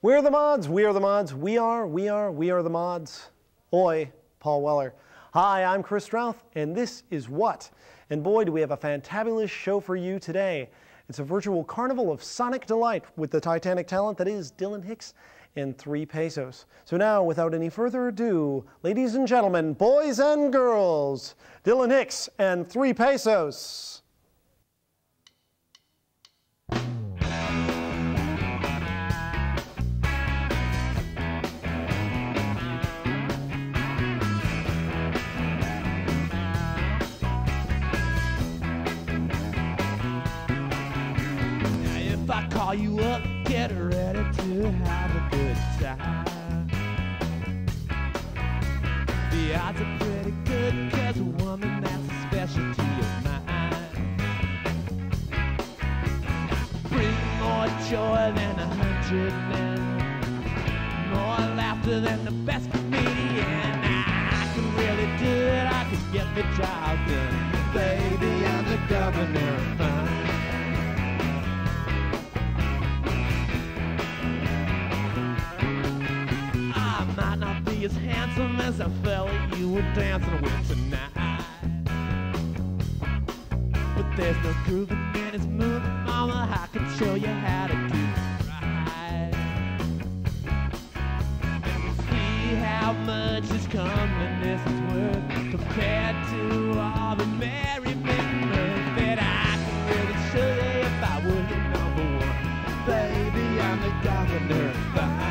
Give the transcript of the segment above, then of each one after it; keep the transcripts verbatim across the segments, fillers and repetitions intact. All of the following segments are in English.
We're the mods, we are the mods, we are, we are, we are the mods. Oi, Paul Weller. Hi, I'm Chris Strouth, and this is What? And boy, do we have a fantabulous show for you today. It's a virtual carnival of sonic delight with the titanic talent that is Dylan Hicks and Three Pesos. So now, without any further ado, ladies and gentlemen, boys and girls, Dylan Hicks and Three Pesos. If I call you up, get ready to have a good time. The odds are pretty good, cause a woman that's a specialty of mine. Bring more joy than a hundred men, more laughter than the best comedian. I can really do it, I can get the job done. Baby, I'm the governor of mine. Might not be as handsome as a fella you were dancing with tonight, but there's no grooving in his mood, mama. I can show you how to do it right. And we see how much this comeliness is worth compared to all the merriment that I can really show you if I were your number one. Baby, I'm the governor of mine.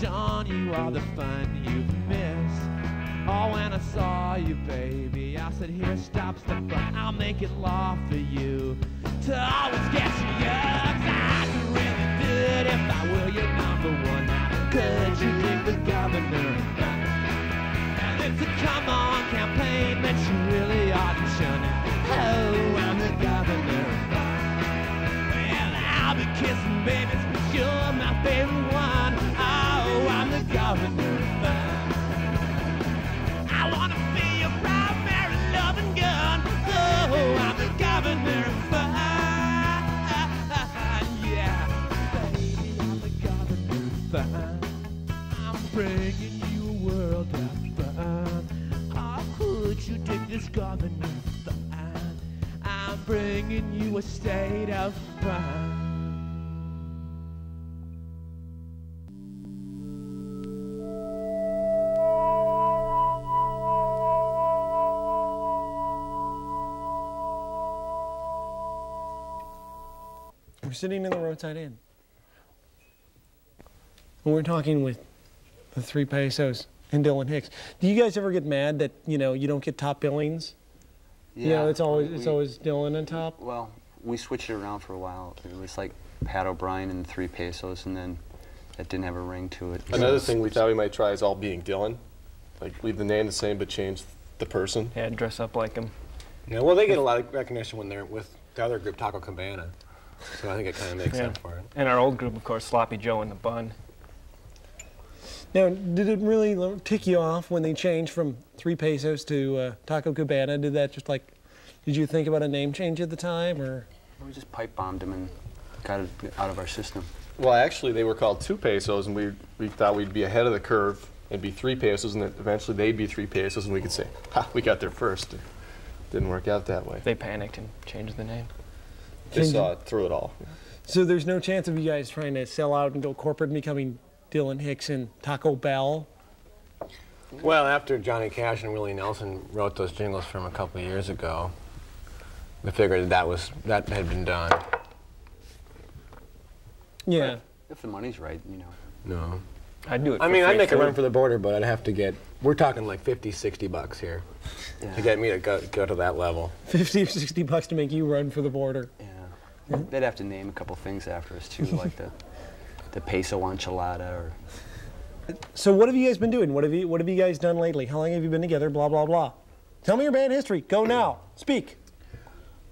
Sean, you are the fun you've missed. Oh, when I saw you, baby, I said, here, stop, stop, but I'll make it law for you to always get you up. I could really do it if I were your number one. Now, could you pick the governor? And it's a come on campaign that you really ought to shun. Oh, I'm the governor. Well, I'll be kissing babies, but you're my favorite one. I'm the governor of mine. I wanna be a proud, married, loving gun. Oh, I'm the governor of mine. Yeah, baby, I'm the governor of mine. I'm bringing you a world of fun. How could you dig this governor of mine? I'm bringing you a state of fun. We're sitting in the Roadside Inn, and we're talking with the Three Pesos and Dylan Hicks. Do you guys ever get mad that, you know, you don't get top billings? Yeah. You know, it's always, it's we, always Dylan on top? Well, we switched it around for a while. It was like Pat O'Brien and Three Pesos, and then that didn't have a ring to it. Another thing we thought we might try is all being Dylan. Like, leave the name the same, but change the person. Yeah, dress up like him. Yeah, well, they get a lot of recognition when they're with the other group, Taco Cabana. So I think it kind of makes yeah. sense for it. And our old group, of course, Sloppy Joe and the Bun. Now, did it really tick you off when they changed from Three Pesos to uh, Taco Cabana? Did that just like, did you think about a name change at the time, or? We just pipe bombed them and got it out of our system. Well, actually, they were called Two Pesos, and we we thought we'd be ahead of the curve and be Three Pesos, and eventually they'd be Three Pesos, and we could say, ha, we got there first. It didn't work out that way. They panicked and changed the name. Just saw it through it all. So there's no chance of you guys trying to sell out and go corporate and becoming Dylan Hicks and Taco Bell? Well, after Johnny Cash and Willie Nelson wrote those jingles from a couple of years ago, we figured that was that had been done. Yeah. But if the money's right, you know. No. I'd do it. I mean, I'd make food. a run for the border, but I'd have to get. We're talking like fifty, sixty bucks here yeah. to get me to go, go to that level. fifty or sixty bucks to make you run for the border. Yeah. Mm-hmm. They'd have to name a couple things after us too, like the the peso enchilada or. So what have you guys been doing? What have you What have you guys done lately? How long have you been together? Blah blah blah. Tell me your band history. Go now. Speak.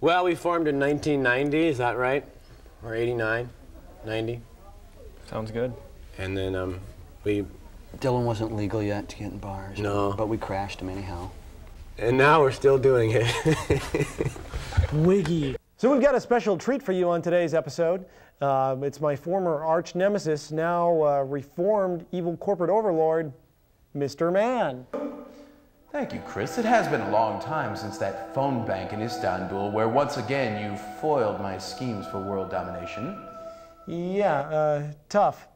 Well, we formed in nineteen ninety. Is that right? Or eighty-nine, ninety. Sounds good. And then um, we. Dylan wasn't legal yet to get in bars. No. But we crashed him anyhow. And now we're still doing it. Wiggy. So we've got a special treat for you on today's episode. Uh, it's my former arch nemesis, now uh, reformed evil corporate overlord, Mister Man. Thank you, Chris. It has been a long time since that phone bank in Istanbul where once again you foiled my schemes for world domination. Yeah, uh, tough.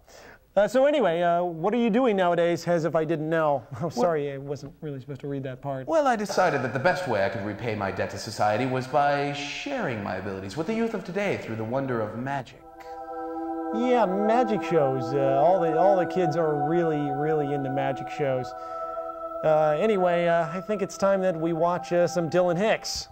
Uh, so anyway, uh, what are you doing nowadays, as if I didn't know? I'm well, sorry, I wasn't really supposed to read that part. Well, I decided that the best way I could repay my debt to society was by sharing my abilities with the youth of today through the wonder of magic. Yeah, magic shows. Uh, all the all the kids are really, really into magic shows. Uh, anyway, uh, I think it's time that we watch uh, some Dylan Hicks.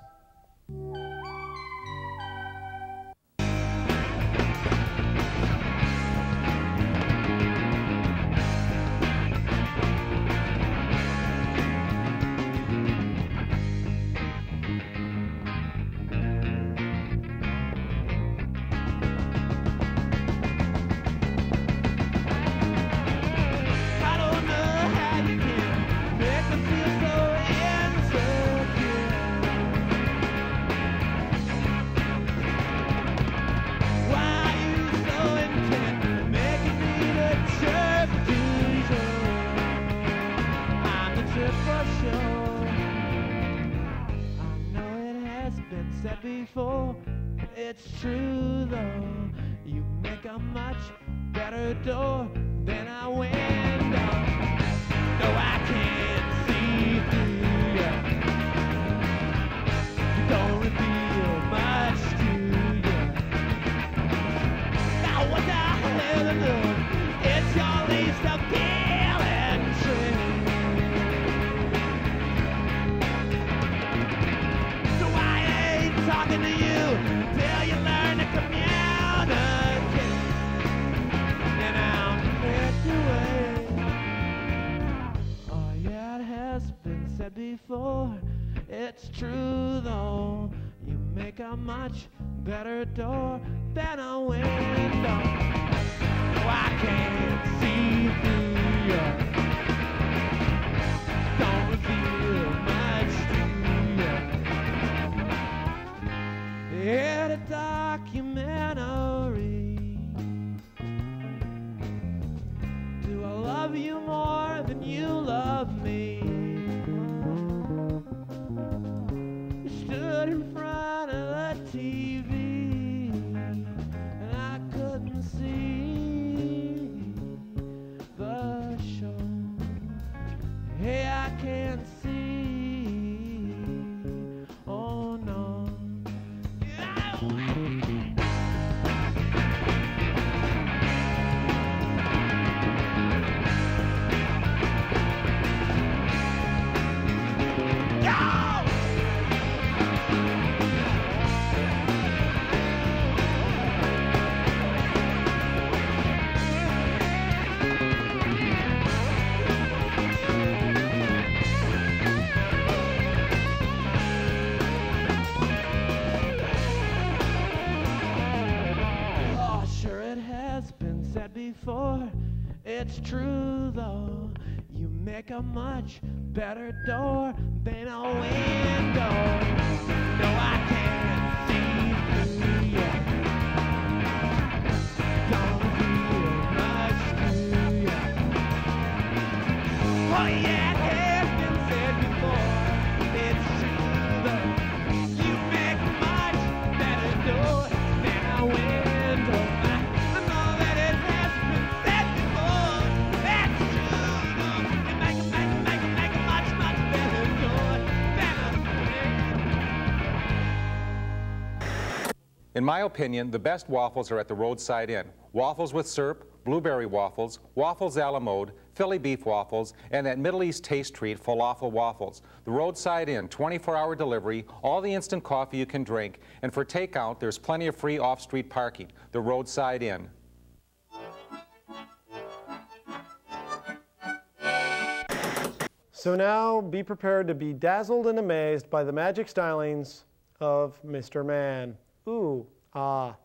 It's true though, you make a much better door than a window. No, I can't see through you. Don't reveal much to you. It's a documentary. Do I love you more than you love me? In front of the T V and I couldn't see the show. Hey, I can't see. Oh no. Before it's true though, you make a much better door than a window. No, I can't see through you. Don't feel much to you. Oh yeah, it has been said before. It's true though, you make a much better door than a window. In my opinion, the best waffles are at the Roadside Inn. Waffles with syrup, blueberry waffles, waffles a la mode, Philly beef waffles, and that Middle East taste treat, falafel waffles. The Roadside Inn, twenty-four hour delivery, all the instant coffee you can drink, and for takeout, there's plenty of free off-street parking. The Roadside Inn. So now, be prepared to be dazzled and amazed by the magic stylings of Mister Man. Ooh, ah.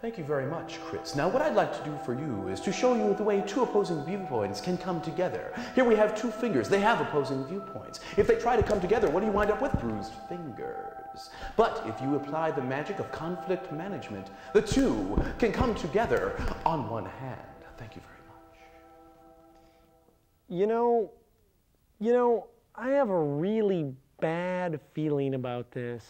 Thank you very much, Chris. Now, what I'd like to do for you is to show you the way two opposing viewpoints can come together. Here we have two fingers. They have opposing viewpoints. If they try to come together, what do you wind up with? Bruised fingers. But if you apply the magic of conflict management, the two can come together on one hand. Thank you very much. You know, you know, I have a really bad feeling about this.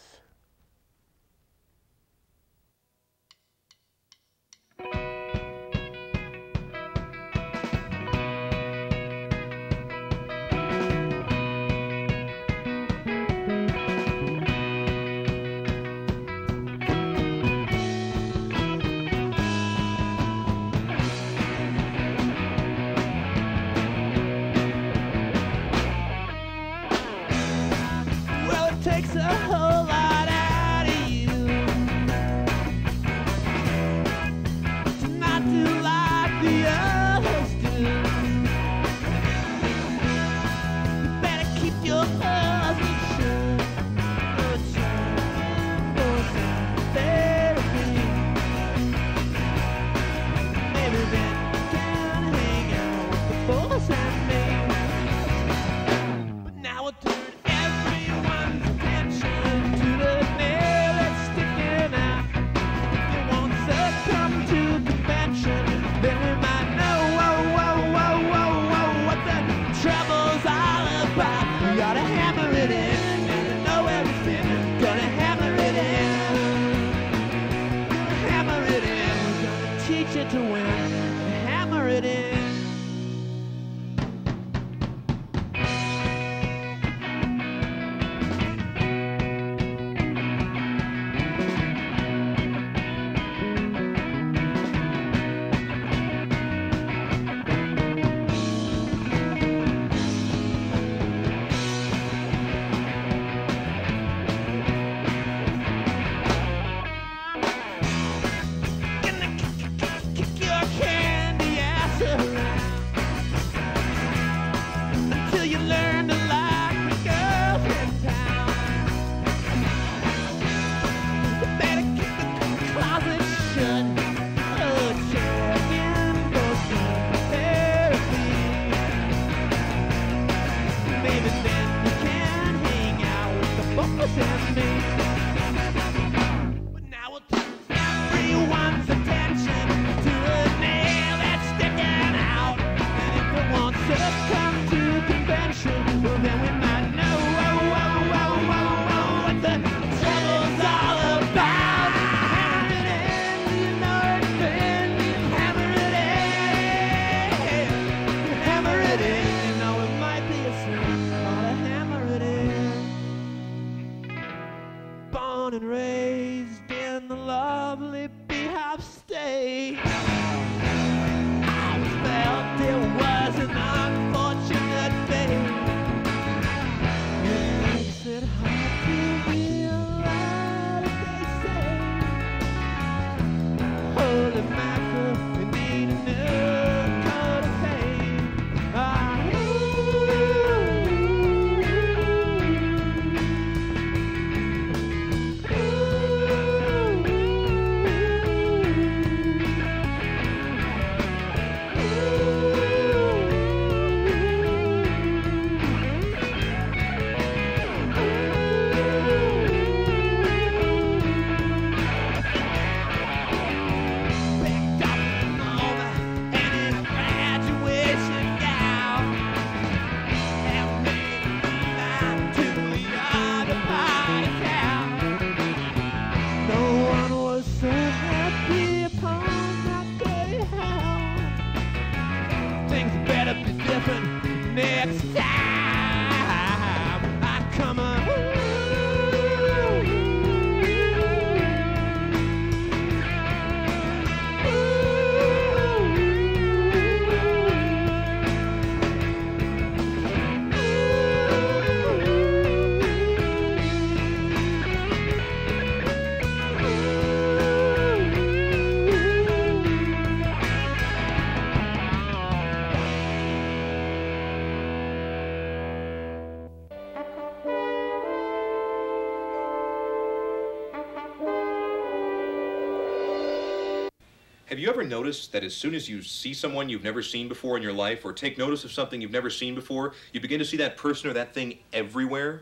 Have you ever noticed that as soon as you see someone you've never seen before in your life, or take notice of something you've never seen before, you begin to see that person or that thing everywhere?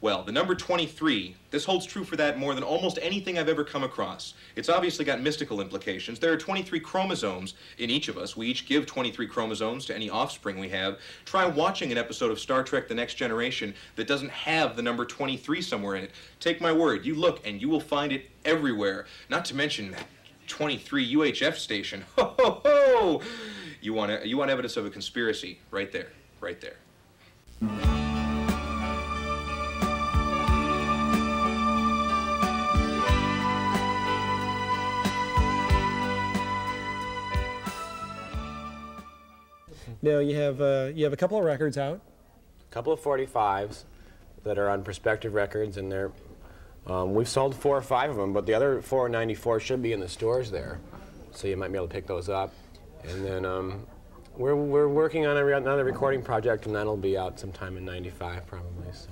Well, the number twenty-three, this holds true for that more than almost anything I've ever come across. It's obviously got mystical implications. There are twenty-three chromosomes in each of us. We each give twenty-three chromosomes to any offspring we have. Try watching an episode of Star Trek The Next Generation that doesn't have the number twenty-three somewhere in it. Take my word, you look and you will find it everywhere. Not to mention twenty-three U H F station. Ho, ho, ho! You want, you want evidence of a conspiracy. Right there. Right there. Now you have uh, you have a couple of records out, a couple of forty-fives that are on Perspective Records, and they're um, we've sold four or five of them, but the other four ninety-four should be in the stores there, so you might be able to pick those up. And then um, we're we're working on re another recording project, and that'll be out sometime in ninety-five probably. So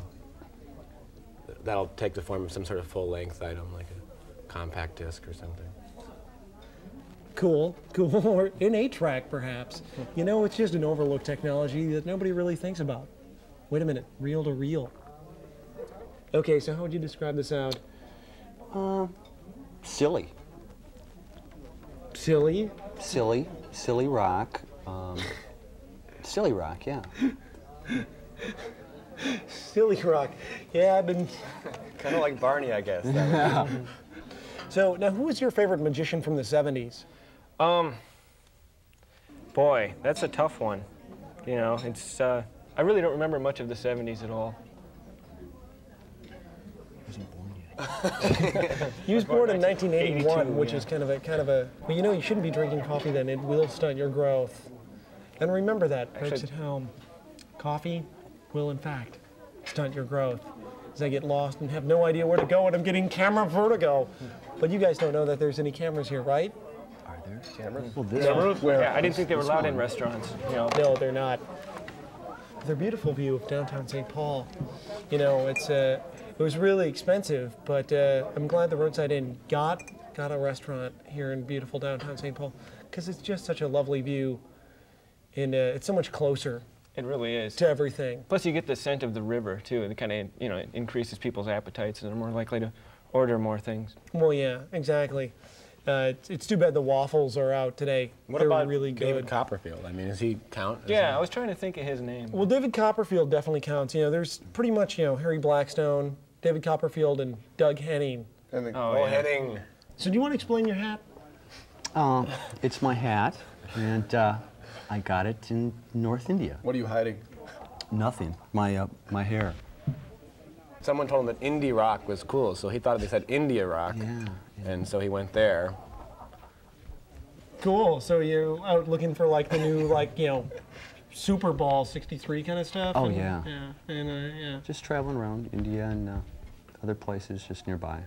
th that'll take the form of some sort of full-length item, like a compact disc or something. Cool, cool, or an eight track perhaps. You know, it's just an overlooked technology that nobody really thinks about. Wait a minute, reel to reel. Okay, so how would you describe the sound? Uh, silly. Silly? Silly, silly rock. Um, silly rock, yeah. Silly rock, yeah, I've been... Kind of like Barney, I guess. That so, now who is your favorite magician from the seventies? Um, boy, that's a tough one. You know, it's, uh, I really don't remember much of the seventies at all. I wasn't born yet. He was born in nineteen eighty-one, which yeah. is kind of a, kind of a, well, you know, you shouldn't be drinking coffee then. It will stunt your growth. And remember that, folks at home. Coffee will, in fact, stunt your growth. As I get lost and have no idea where to go, and I'm getting camera vertigo. But you guys don't know that there's any cameras here, right? Cameras? Well, this no. Where yeah, I didn't think they were allowed in restaurants. You know. No, they're not. They're a beautiful view of downtown Saint Paul. You know, it's uh, it was really expensive, but uh, I'm glad the Roadside Inn got got a restaurant here in beautiful downtown Saint Paul, because it's just such a lovely view, and uh, it's so much closer. It really is. To everything. Plus, you get the scent of the river too, and it kind of you know it increases people's appetites, and they're more likely to order more things. Well, yeah, exactly. Uh, it's, it's too bad the waffles are out today. What They're about really David good. Copperfield? I mean, does he count? Is yeah, he... I was trying to think of his name. Well, David Copperfield definitely counts. You know, there's pretty much, you know, Harry Blackstone, David Copperfield, and Doug Henning. And the oh, yeah. Henning. So do you want to explain your hat? Uh, it's my hat, and uh, I got it in North India. What are you hiding? Nothing. My, uh, my hair. Someone told him that indie rock was cool, so he thought they said India rock. Yeah. And so he went there. Cool. So you're out looking for like the new, like, you know, Super Bowl sixty-three kind of stuff? Oh, and, yeah. Yeah. And, uh, yeah. Just traveling around India and uh, other places just nearby.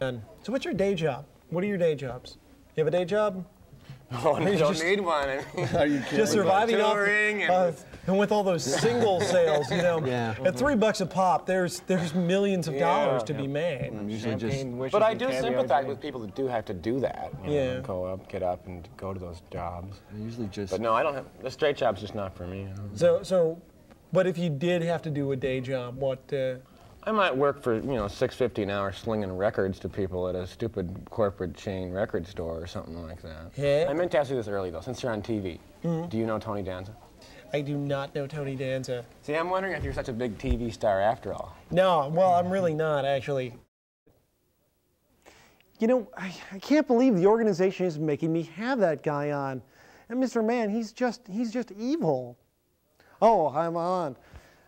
And so what's your day job? What are your day jobs? You have a day job? Oh, you don't just, need one. I mean, are you kidding? Just surviving off, and, uh, and with all those single sales, you know, yeah. at three bucks a pop, there's there's millions of yeah. dollars to yeah. be made. I'm usually just, but I do sympathize with people that do have to do that. You yeah, know, go up, get up, and go to those jobs. I usually just. But no, I don't have the straight job's just not for me. You know? So so, but if you did have to do a day job, what? Uh, I might work for, you know, six fifty an hour slinging records to people at a stupid corporate chain record store or something like that. Yeah. I meant to ask you this early, though, since you're on T V. Mm-hmm. Do you know Tony Danza? I do not know Tony Danza. See, I'm wondering if you're such a big T V star after all. No, well, I'm really not, actually. You know, I, I can't believe the organization is making me have that guy on. And Mister Man, he's just, he's just evil. Oh, I'm on.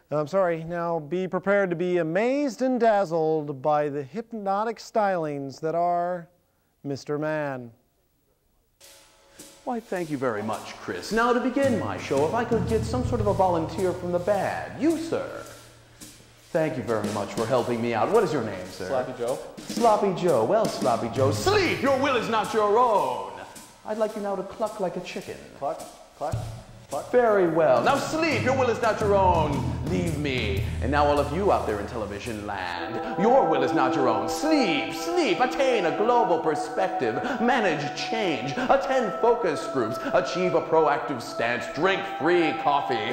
I'm sorry, now be prepared to be amazed and dazzled by the hypnotic stylings that are Mister Man. Why, thank you very much, Chris. Now to begin my show, if I could get some sort of a volunteer from the bad. You, sir. Thank you very much for helping me out. What is your name, sir? Sloppy Joe. Sloppy Joe. Well, Sloppy Joe, sleep! Your will is not your own. I'd like you now to cluck like a chicken. Cluck? Cluck? But very well. Now sleep, your will is not your own. Leave me. And now all of you out there in television land, your will is not your own. Sleep, sleep, attain a global perspective, manage change, attend focus groups, achieve a proactive stance, drink free coffee.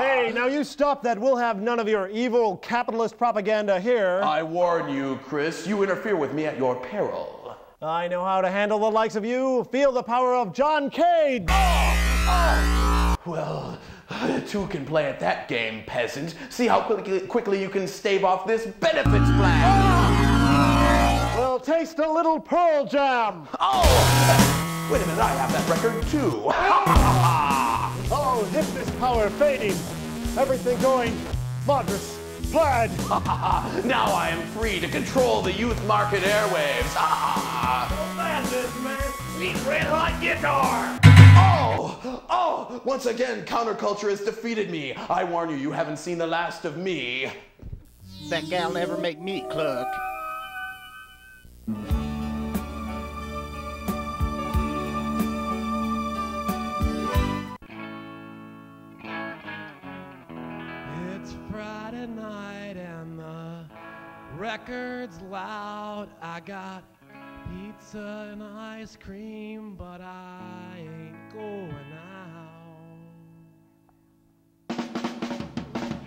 Hey, now you stop that. We'll have none of your evil capitalist propaganda here. I warn you, Chris, you interfere with me at your peril. I know how to handle the likes of you. Feel the power of John Cade. Oh, oh. Well, two can play at that game, peasant. See how quickly, quickly you can stave off this benefits plan. Ah! Well, taste a little Pearl Jam. Oh! Wait a minute, I have that record too. Oh, hypnotist power fading. Everything going monstrous. Blood. Now I am free to control the youth market airwaves. Oh, man, this man. Leave red hot guitar. Oh, oh, once again, counterculture has defeated me. I warn you, you haven't seen the last of me. That gal never make me cluck. It's Friday night and the record's loud. I got pizza and ice cream, but I ain't going out.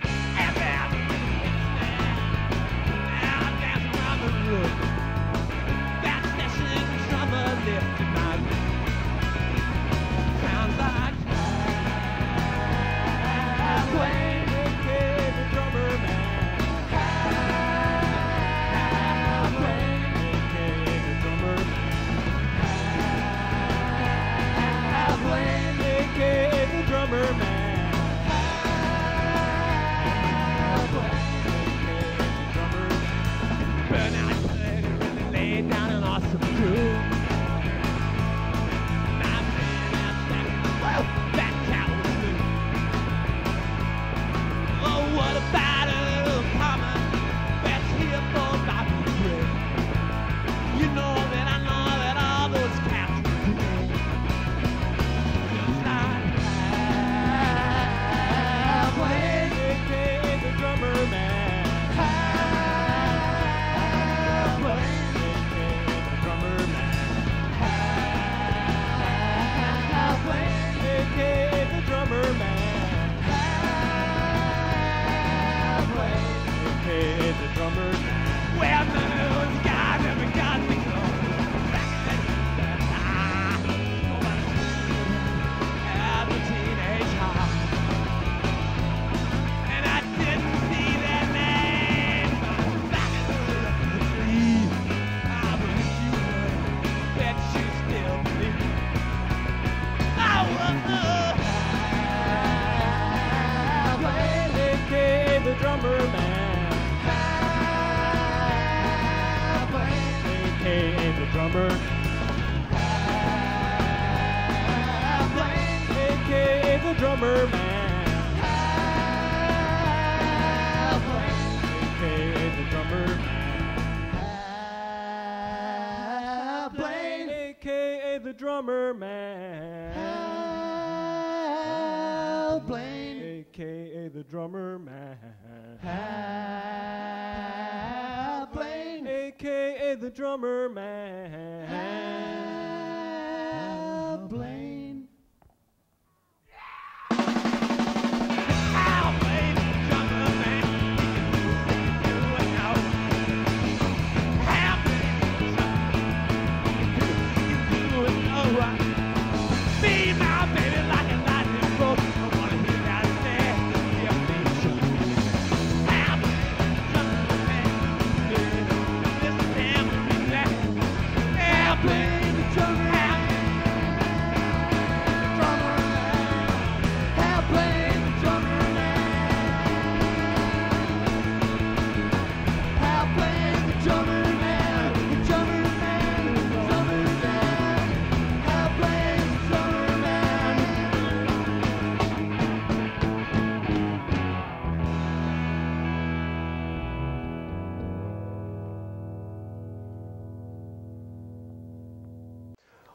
And that out that's rubber room. That session drummer lift tonight. Sounds like halfway to give a drummer man. Halfway. When they gave the drummer man half, when they gave the drummer man. But I could really lay down an awesome groove. My man, I well, that cat was new. Oh, what about a little karma that's here for my regret? You know that I know that all those cats were cool.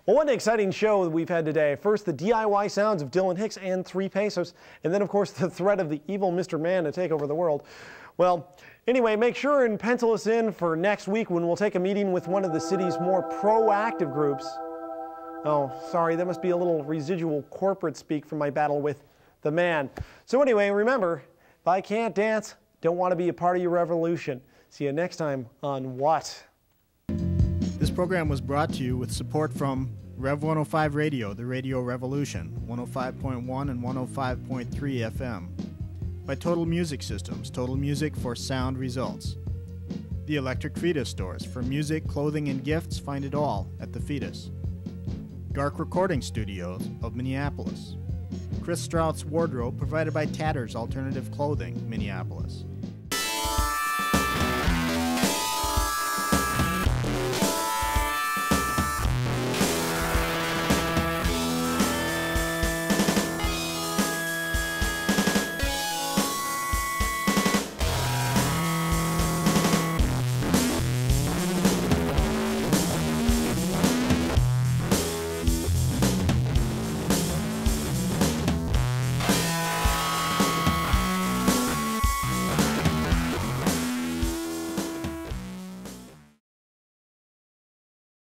Well, what an exciting show we've had today. First, the D I Y sounds of Dylan Hicks and Three Pesos, and then, of course, the threat of the evil Mister Man to take over the world. Well, anyway, make sure and pencil us in for next week when we'll take a meeting with one of the city's more proactive groups. Oh, sorry, that must be a little residual corporate speak from my battle with the man. So anyway, remember, if I can't dance, don't want to be a part of your revolution. See you next time on What? This program was brought to you with support from Rev one oh five Radio, The Radio Revolution, one oh five point one and one oh five point three F M. By Total Music Systems, Total Music for sound results. The Electric Fetus stores, for music, clothing, and gifts, find it all at The Fetus. Dark Recording Studios of Minneapolis. Chris Strouth's wardrobe provided by Tatters Alternative Clothing, Minneapolis.